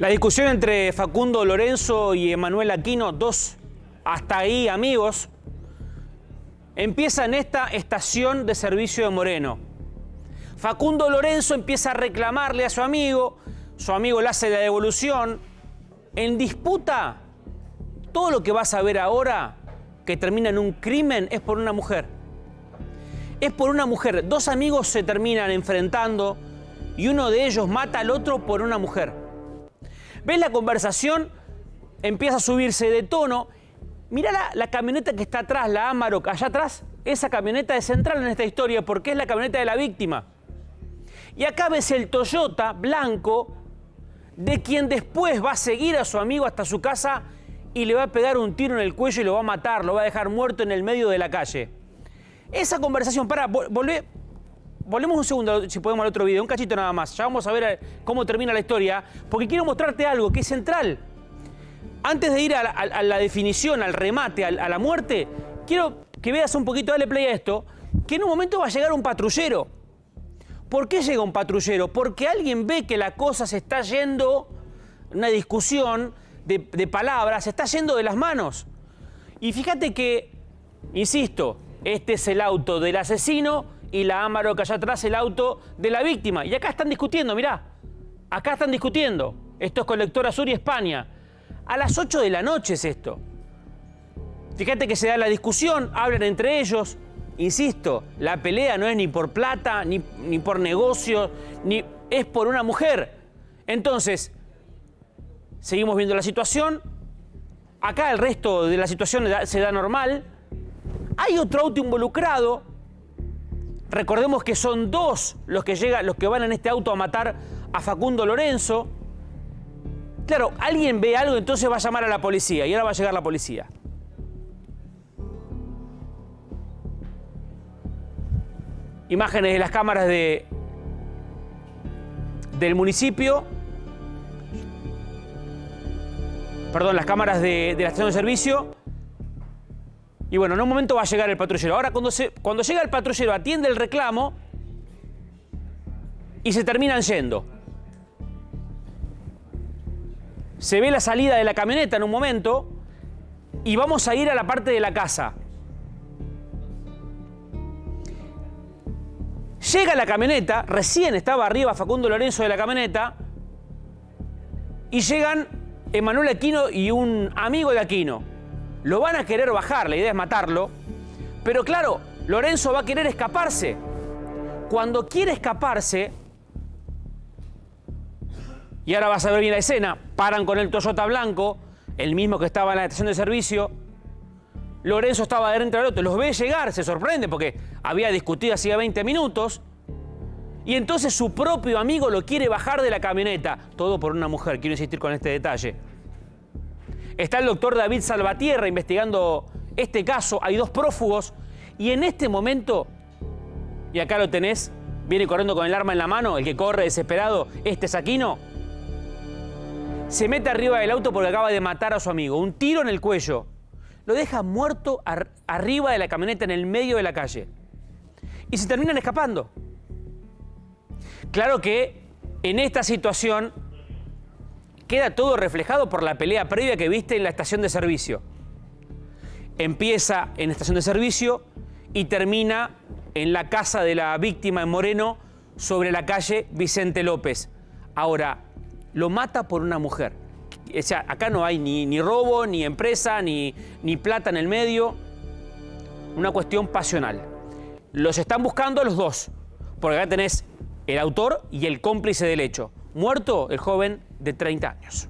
La discusión entre Facundo Lorenzo y Emanuel Aquino, dos hasta ahí amigos, empieza en esta estación de servicio de Moreno. Facundo Lorenzo empieza a reclamarle a su amigo le hace la devolución. En disputa, todo lo que vas a ver ahora que termina en un crimen es por una mujer. Es por una mujer. Dos amigos se terminan enfrentando y uno de ellos mata al otro por una mujer. ¿Ves la conversación? Empieza a subirse de tono. Mirá la camioneta que está atrás, la Amarok, allá atrás. Esa camioneta es central en esta historia porque es la camioneta de la víctima. Y acá ves el Toyota blanco de quien después va a seguir a su amigo hasta su casa y le va a pegar un tiro en el cuello y lo va a matar, lo va a dejar muerto en el medio de la calle. Esa conversación, pará, volvemos un segundo, si podemos, al otro video, un cachito nada más. Ya vamos a ver cómo termina la historia, porque quiero mostrarte algo que es central. Antes de ir a la definición, al remate, a la muerte, quiero que veas un poquito, dale play a esto, que en un momento va a llegar un patrullero. ¿Por qué llega un patrullero? Porque alguien ve que la cosa se está yendo, una discusión de palabras, se está yendo de las manos. Y fíjate que, insisto, este es el auto del asesino y la Amarok allá atrás, el auto de la víctima. Y acá están discutiendo, mirá. Acá están discutiendo. Esto es Colectora Sur y España. A las 8 de la noche es esto. Fíjate que se da la discusión, hablan entre ellos. Insisto, la pelea no es ni por plata, ni por negocios, ni es por una mujer. Entonces, seguimos viendo la situación. Acá el resto de la situación se da normal. Hay otro auto involucrado. Recordemos que son dos los que van en este auto a matar a Facundo Lorenzo. Claro, alguien ve algo, entonces va a llamar a la policía. Y ahora va a llegar la policía. Imágenes de las cámaras del municipio. Perdón, las cámaras de la estación de servicio. Y bueno, en un momento va a llegar el patrullero. Ahora, cuando llega el patrullero, atiende el reclamo y se terminan yendo. Se ve la salida de la camioneta en un momento y vamos a ir a la parte de la casa. Llega la camioneta, recién estaba arriba Facundo Lorenzo de la camioneta y llegan Emanuel Aquino y un amigo de Aquino. Lo van a querer bajar, la idea es matarlo. Pero claro, Lorenzo va a querer escaparse. Cuando quiere escaparse, y ahora vas a ver bien la escena, paran con el Toyota blanco, el mismo que estaba en la estación de servicio. Lorenzo estaba dentro del otro, los ve llegar, se sorprende porque había discutido hacía 20 minutos. Y entonces su propio amigo lo quiere bajar de la camioneta. Todo por una mujer, quiero insistir con este detalle. Está el doctor David Salvatierra investigando este caso. Hay dos prófugos. Y en este momento, y acá lo tenés, viene corriendo con el arma en la mano, el que corre desesperado, este es Aquino. Se mete arriba del auto porque acaba de matar a su amigo. Un tiro en el cuello. Lo deja muerto arriba de la camioneta en el medio de la calle. Y se terminan escapando. Claro que en esta situación queda todo reflejado por la pelea previa que viste en la estación de servicio. Empieza en la estación de servicio y termina en la casa de la víctima en Moreno, sobre la calle Vicente López. Ahora, lo mata por una mujer. O sea, acá no hay ni robo, ni empresa, ni plata en el medio. Una cuestión pasional. Los están buscando los dos, porque acá tenés el autor y el cómplice del hecho. Muerto el joven de 30 años.